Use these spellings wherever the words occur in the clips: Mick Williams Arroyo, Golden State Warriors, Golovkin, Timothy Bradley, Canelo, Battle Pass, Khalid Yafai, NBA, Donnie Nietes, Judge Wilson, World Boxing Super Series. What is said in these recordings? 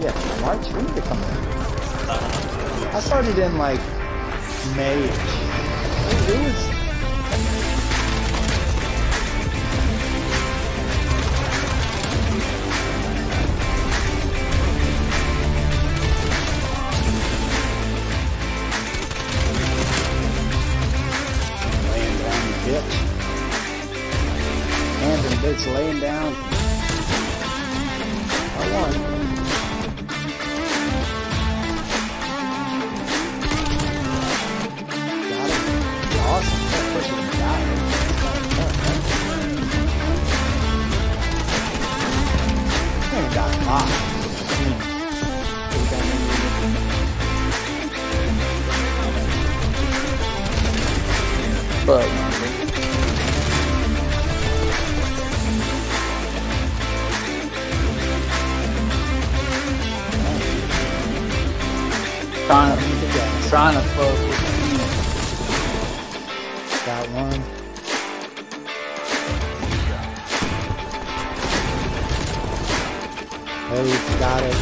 Yeah, March? When did it come out? I started in like May. It was. It's laying down. I won. Got it. Awesome. That person got it. They got a lot. But. Trying to focus. Got one. Hey, you got it.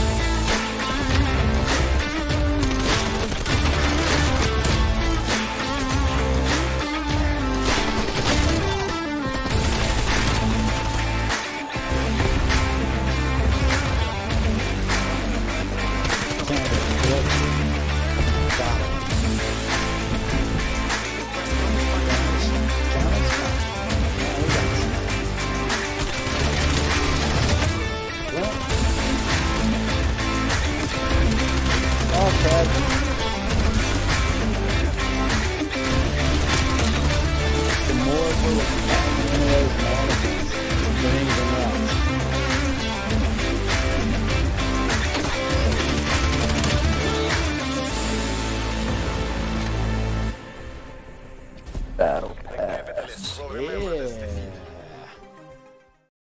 Battle Pass. Yeah.